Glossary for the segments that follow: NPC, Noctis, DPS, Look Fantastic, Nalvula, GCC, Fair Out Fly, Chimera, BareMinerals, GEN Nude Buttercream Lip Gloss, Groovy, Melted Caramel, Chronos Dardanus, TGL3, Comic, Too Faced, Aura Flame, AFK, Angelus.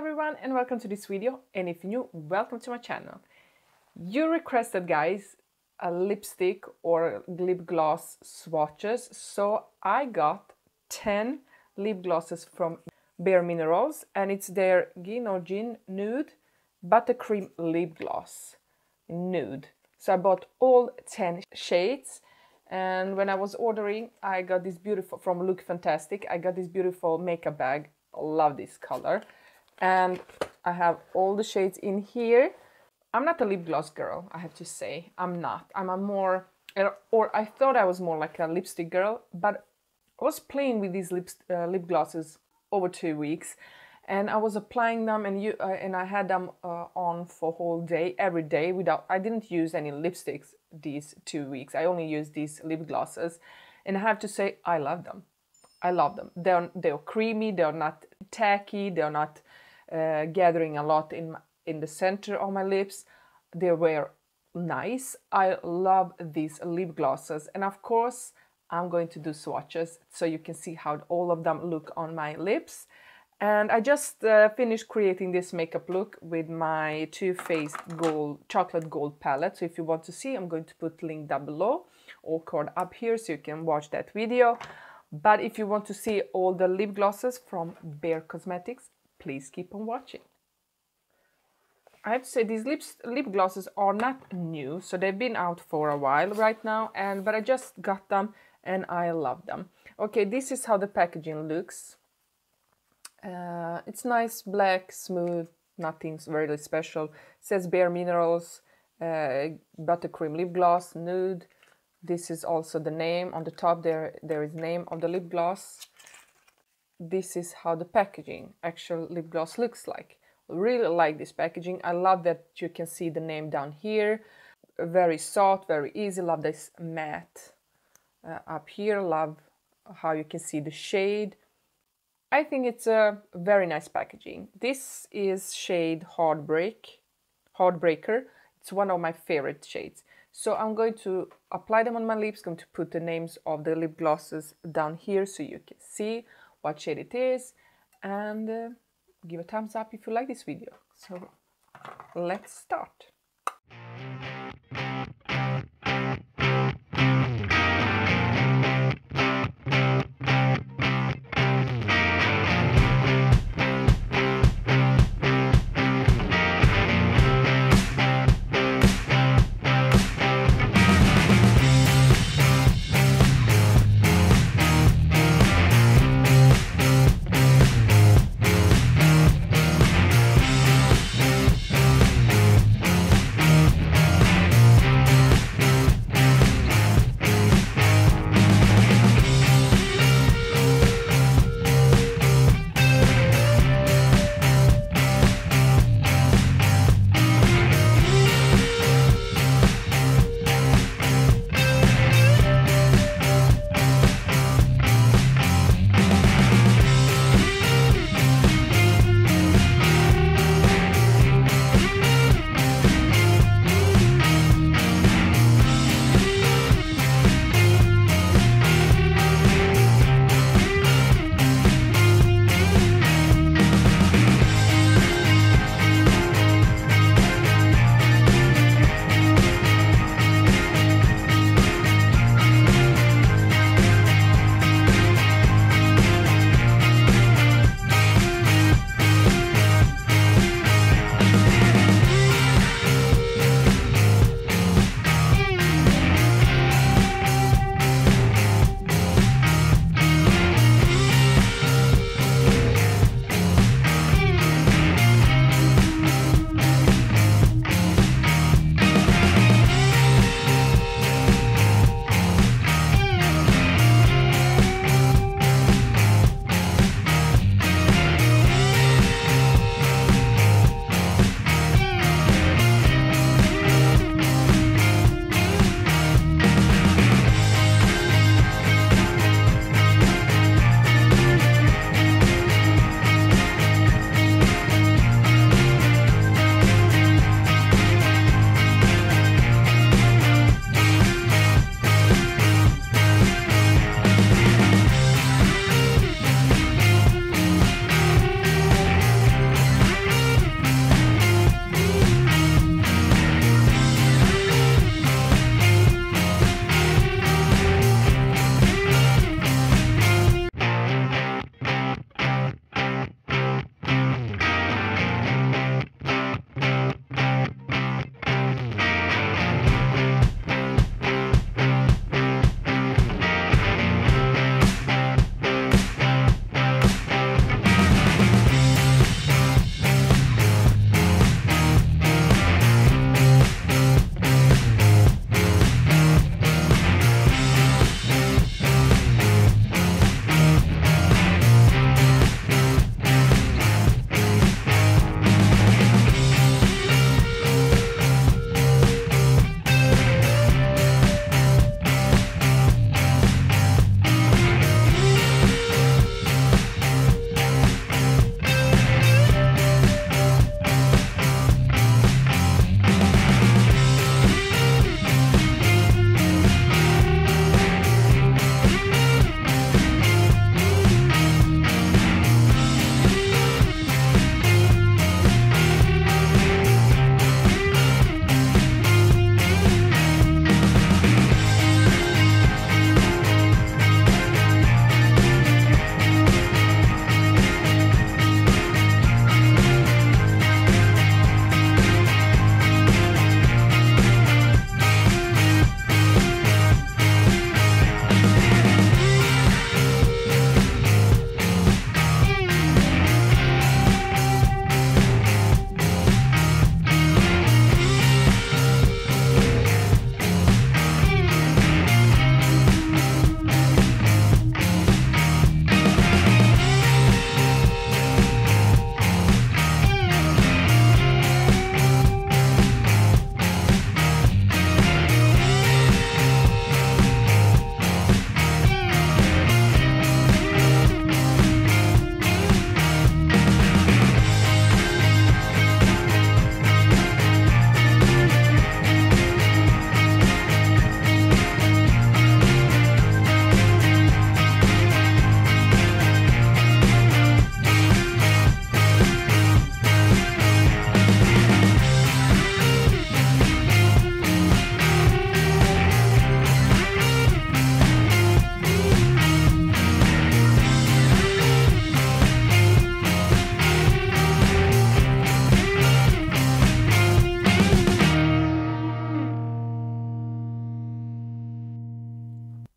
everyone and welcome to this video, and if you're new, welcome to my channel. You requested, guys, a lipstick or lip gloss swatches, so I got 10 lip glosses from BareMinerals, and it's their GEN Nude Buttercream Lip Gloss. Nude. So I bought all 10 shades, and when I was ordering, I got this beautiful, from Look Fantastic, I got this beautiful makeup bag. Love this color, and I have all the shades in here. I'm not a lip gloss girl, I have to say. I'm not. I'm a more, or I thought I was more like a lipstick girl, but I was playing with these lip glosses over 2 weeks, and I was applying them, and I had them on for whole day, every day. I didn't use any lipsticks these 2 weeks. I only used these lip glosses, and I have to say I love them. I love them. They're creamy, they're not tacky, they're not gathering a lot in the center of my lips. They were nice. I love these lip glosses, and of course I'm going to do swatches so you can see how all of them look on my lips. And I just finished creating this makeup look with my Too Faced Chocolate Gold palette. So if you want to see, I'm going to put link down below or card up here so you can watch that video. But if you want to see all the lip glosses from Bare Cosmetics, please keep on watching. I have to say these lip glosses are not new, so they've been out for a while right now, but I just got them and I love them. Okay, this is how the packaging looks. It's nice, black, smooth, nothing really special. It says BareMinerals Buttercream Lip Gloss Nude. This is also the name on the top. There is name of the lip gloss. This is how the packaging, actual lip gloss, looks like. Really like this packaging. I love that you can see the name down here. Very soft, very easy. Love this matte up here. Love how you can see the shade. I think it's a very nice packaging. This is shade Heartbreaker. It's one of my favorite shades. So I'm going to apply them on my lips, going to put the names of the lip glosses down here so you can see what shade it is, and give a thumbs up if you like this video. So let's start.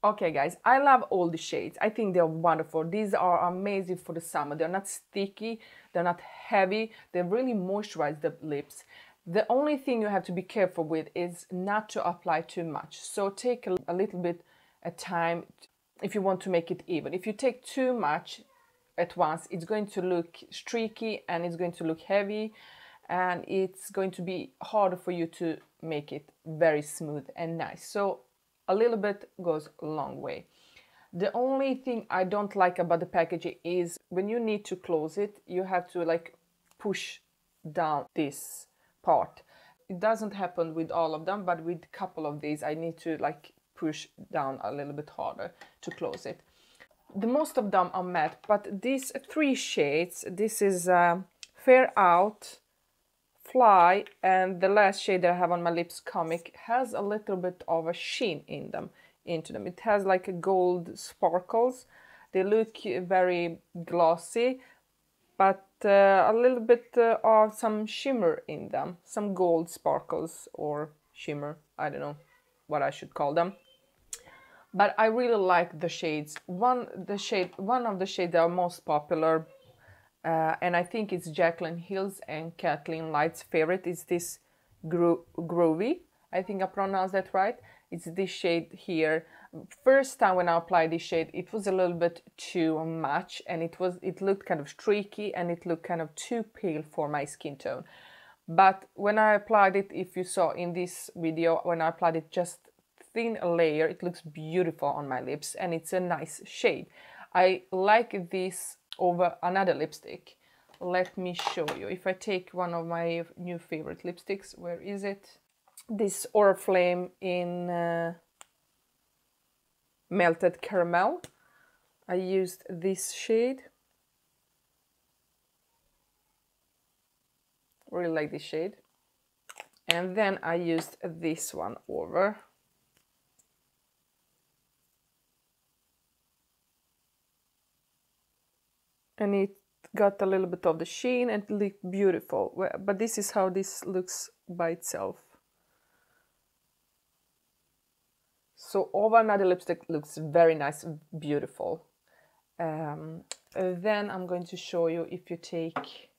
Okay guys, I love all the shades. I think they're wonderful. These are amazing for the summer. They're not sticky, they're not heavy, they really moisturize the lips. The only thing you have to be careful with is not to apply too much. So take a little bit at time if you want to make it even. If you take too much at once, it's going to look streaky and it's going to look heavy, and it's going to be harder for you to make it very smooth and nice. So a little bit goes a long way. The only thing I don't like about the packaging is when you need to close it, you have to like push down this part. It doesn't happen with all of them, but with a couple of these I need to like push down a little bit harder to close it. The most of them are matte, but these three shades, this is Fair Out Fly, and the last shade that I have on my lips, Comic, has a little bit of a sheen in them, into them. It has like a gold sparkles. They look very glossy, but a little bit of some shimmer in them, some gold sparkles or shimmer, I don't know what I should call them. But I really like the shades. One of the shades that are most popular, and I think it's Jaclyn Hill's and Kathleen Light's favorite, is this Groovy. I think I pronounced that right. It's this shade here. First time when I applied this shade, it was a little bit too much, and it looked kind of streaky, and it looked kind of too pale for my skin tone. But when I applied it, if you saw in this video, when I applied it just thin layer, it looks beautiful on my lips, and it's a nice shade. I like this over another lipstick. Let me show you. If I take one of my new favorite lipsticks, where is it? This Aura Flame in Melted Caramel. I used this shade. Really like this shade. And then I used this one over. And it got a little bit of the sheen and it looked beautiful. But this is how this looks by itself. So over another lipstick looks very nice, beautiful. Then I'm going to show you, if you take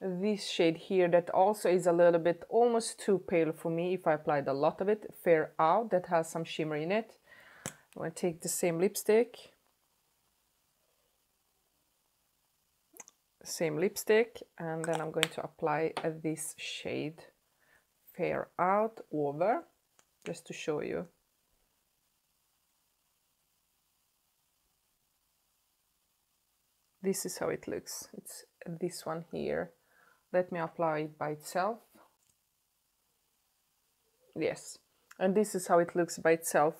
this shade here that also is a little bit almost too pale for me if I applied a lot of it, Fair Out, that has some shimmer in it. I'm going to take the same lipstick. And then I'm going to apply this shade Fair Out over, just to show you. This is how it looks. It's this one here. Let me apply it by itself. Yes, and this is how it looks by itself.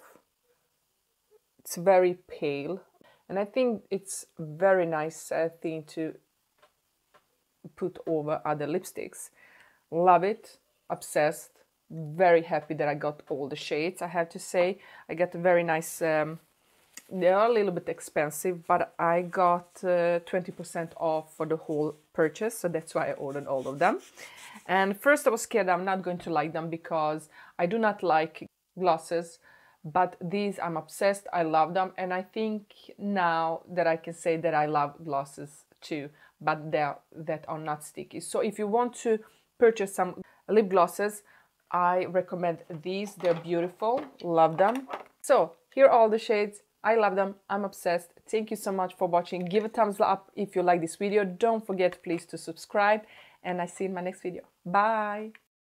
It's very pale, and I think it's very nice thing to put over other lipsticks. Love it, obsessed, very happy that I got all the shades. I have to say, I got a very nice, they are a little bit expensive, but I got 20% off for the whole purchase, so that's why I ordered all of them. And first I was scared I'm not going to like them because I do not like glosses, but these I'm obsessed, I love them, and I think now that I can say that I love glosses too, but that are not sticky. So if you want to purchase some lip glosses, I recommend these. They're beautiful, love them. So here are all the shades. I love them, I'm obsessed. Thank you so much for watching. Give a thumbs up if you like this video. Don't forget please to subscribe, and I see you in my next video. Bye.